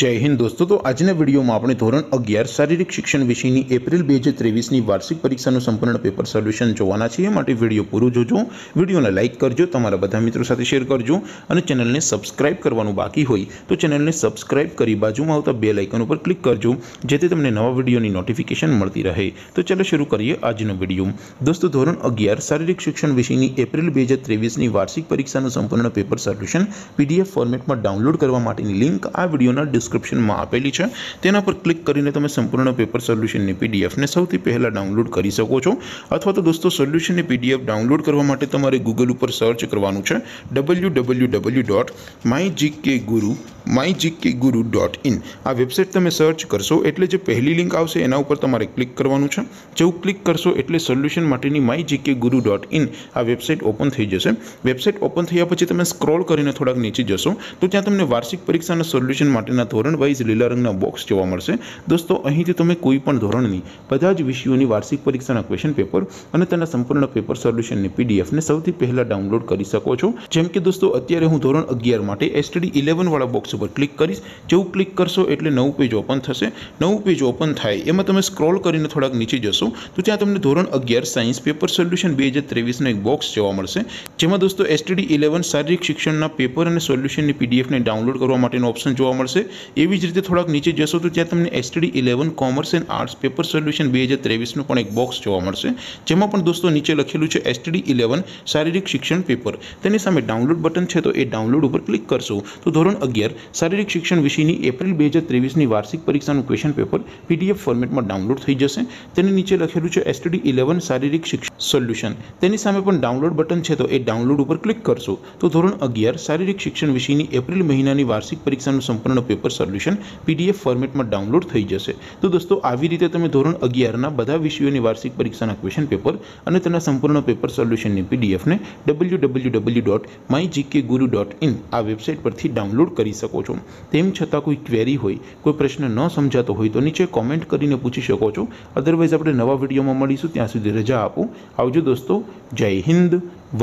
જય હિન્દ દોસ્તો, તો આજના વિડીયોમાં આપણે ધોરણ 11 શારીરિક શિક્ષણ વિષયની એપ્રિલ 2023 ની વાર્ષિક પરીક્ષાનું સંપૂર્ણ પેપર સોલ્યુશન જોવાના છીએ, માટે વિડીયો પૂરો જોજો, વિડીયોને લાઇક કરજો, તમારા બધા મિત્રો સાથે શેર કરજો અને ચેનલને સબસ્ક્રાઇબ કરવાનું બાકી હોય તો ચેનલને સબસ્ક્રાઇબ કરી બાજુમાં આવતા બેલ આઇકન ઉપર ક્લિક કરજો જેથી તમને નવા વિડીયોની નોટિફિકેશન મળતી રહે। તો ચાલો શરૂ કરીએ આજનો વિડીયો। દોસ્તો, ધોરણ 11 શારીરિક શિક્ષણ વિષયની એપ્રિલ 2023 ની વાર્ષિક પરીક્ષાનું સંપૂર્ણ પેપર સોલ્યુશન પીડીએફ ફોર્મેટમાં ડાઉનલોડ કરવા માટેની લિંક આ વિડીયોના डिस्क्रिप्शन में आपेली है, तेना पर क्लिक करीने तमे संपूर्ण पेपर सोल्यूशन पीडीएफ ने सौथी पहला डाउनलॉड करी सको छो। अथवा तो दोस्तों सोल्यूशन पीडीएफ डाउनलॉड करवा माटे तमारे गूगल पर सर्च करवानुं छे www.mygkguru.in। आ वेबसाइट तमे सर्च करशो एटले जे पहली लिंक आवशे एना उपर तमारे क्लिक करवानुं छे। जो क्लिक करशो एटले सोल्यूशन माटेनी mygkguru.in आ वेबसाइट ओपन थई जशे। वेबसाइट ओपन थया पछी तमे स्क्रॉल करीने थोड़ाक नीचे जशो तो त्यां तमने वार्षिक परीक्षाना सोल्यूशन माटेना धोरण वाइज लीला रंगना बॉक्स जोवा मळशे। दोस्तों, અહીંથી તમે કોઈ પણ ધોરણની બધા જ વિષયોની વાર્ષિક પરીક્ષાના ક્વેશ્ચન પેપર અને તેના સંપૂર્ણ પેપર સોલ્યુશનની પીડીએફ ને સૌથી પહેલા ડાઉનલોડ કરી શકો છો। જેમ કે દોસ્તો અત્યારે હું ધોરણ 11 માટે STD 11 વાળા બોક્સ ઉપર ક્લિક કરીશ। જેવું ક્લિક કરશો એટલે નવું પેજ ઓપન થશે। નવું પેજ ઓપન થાય એમાં તમે સ્ક્રોલ કરીને થોડાક નીચે જશો તો ત્યાં તમને ધોરણ 11 સાયન્સ પેપર સોલ્યુશન 2023 નો એક બોક્સ જોવા મળશે, જેમાં દોસ્તો STD 11 શારીરિક શિક્ષણના પેપર અને સોલ્યુશનની પીડીએફ ને ડાઉનલોડ કરવા માટેનો ઓપ્શન જોવા મળશે। एवी ज रीते थोड़ाक नीचे जशो तो त्यां तमने STD 11 commerce and arts paper solution 2023 नो पण एक बॉक्स जोवा मळशे, जेमां पण दोस्तों नीचे लखेलुं छे STD 11 शारीरिक शिक्षण पेपर, तेनी सामे डाउनलॉड बटन छे तो ए डाउनलॉड उपर क्लिक करशो तो धोरण 11 शारीरिक शिक्षण विषयनी एप्रिल 2023 नी वार्षिक परीक्षानुं क्वेश्चन पेपर पीडीएफ फॉर्मेटमां डाउनलॉड थई जशे। तेनी नीचे लखेलुं छे STD 11 शारीरिक शिक्षण सोल्यूशन, तेनी सामे पण डाउनलॉड बटन छे तो ए डाउनलॉड उपर क्लिक करशो तो धोरण 11 शारीरिक शिक्षण विषयनी एप्रिल महीनानी वार्षिक परीक्षानुं संपूर्ण पेपर सोल्यूशन पीडीएफ फॉर्मेट में डाउनलॉड थी जैसे। तो दोस्तों आवी रीते तमे धोरण 11 ना बधा विषयों की वार्षिक परीक्षा क्वेश्चन पेपर अने तेना संपूर्ण पेपर सोल्यूशन पीडीएफ ने www.mygkguru.in आ वेबसाइट परथी डाउनलॉड करी सको छो। तेम छतां कोई क्वेरी होय, कोई प्रश्न न समजातो होय तो नीचे कॉमेंट करीने पूछी शको छो। अदरवाइज आपणे नवा विडियो में मळीशुं, त्यां सुधी रजा आपो। आवजो दोस्तों, जय हिंद,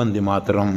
वंदे मातरम।